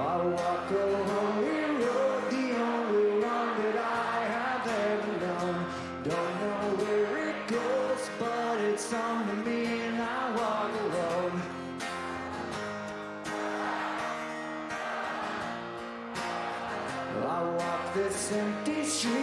I walked a lonely road, the only one that I have ever known. Don't know where it goes, but it's on to me, and I walk alone. I walk this empty street.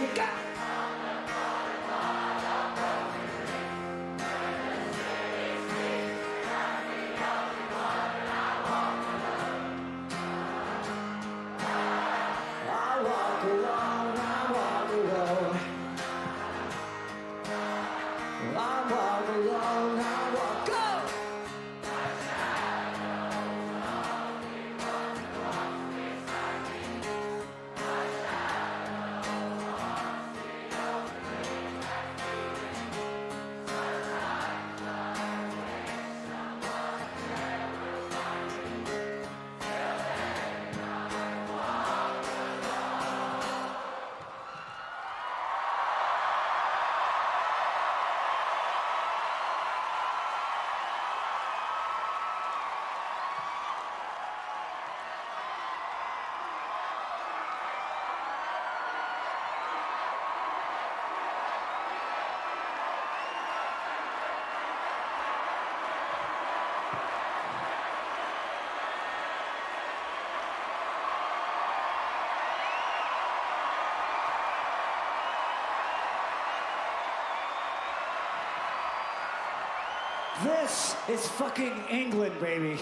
This is fucking England, baby.